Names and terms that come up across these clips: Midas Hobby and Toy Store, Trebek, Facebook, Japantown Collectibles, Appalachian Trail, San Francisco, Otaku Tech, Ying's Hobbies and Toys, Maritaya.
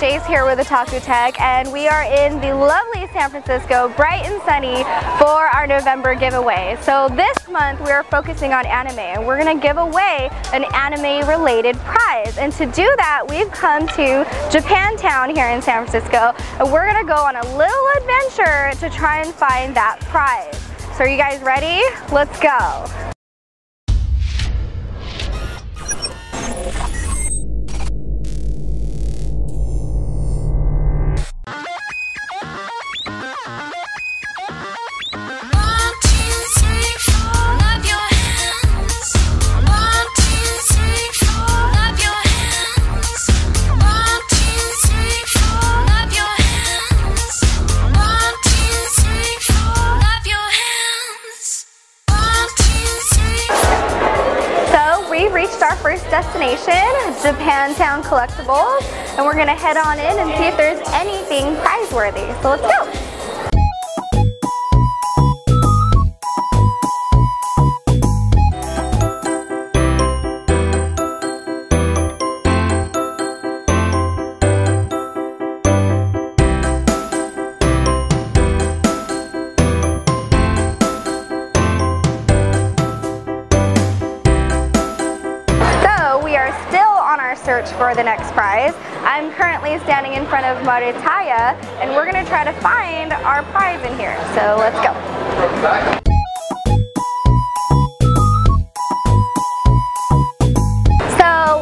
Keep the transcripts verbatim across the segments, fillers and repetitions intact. Jay's here with Otaku Tech, and we are in the lovely San Francisco, bright and sunny, for our November giveaway. So this month we are focusing on anime, and we're going to give away an anime-related prize. And to do that, we've come to Japantown here in San Francisco, and we're going to go on a little adventure to try and find that prize. So are you guys ready? Let's go. Our first destination, Japantown Collectibles, and we're gonna head on in and see if there's anything prize-worthy. So let's go! Search for the next prize. I'm currently standing in front of Maritaya, and we're going to try to find our prize in here. So let's go.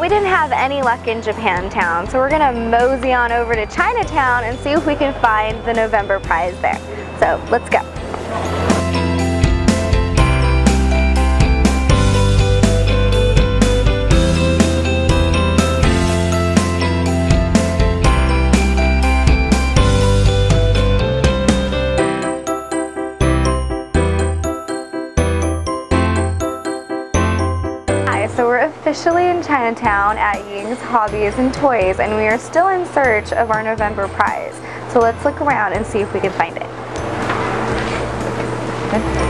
We didn't have any luck in Japantown, so we're going to mosey on over to Chinatown and see if we can find the November prize there. So let's go. So we're officially in Chinatown at Ying's Hobbies and Toys, and we are still in search of our November prize. So let's look around and see if we can find it. Okay.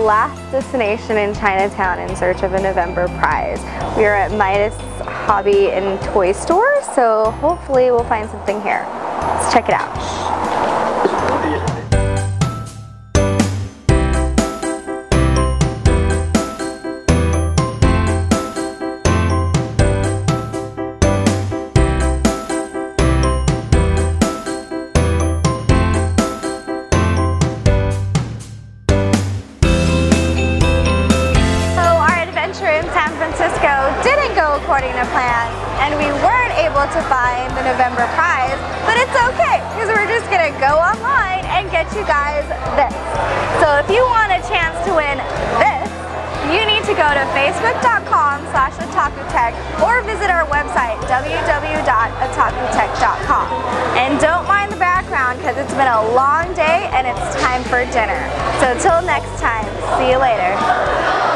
Last destination in Chinatown in search of a November prize. We are at Midas Hobby and Toy Store, so hopefully we'll find something here. Let's check it out. According to plan, and we weren't able to find the November prize, but it's okay because we're just gonna go online and get you guys this. So if you want a chance to win this, you need to go to facebook dot com slash otakutech or visit our website w w w dot otakutech dot com. And don't mind the background because it's been a long day and it's time for dinner. So till next time, see you later.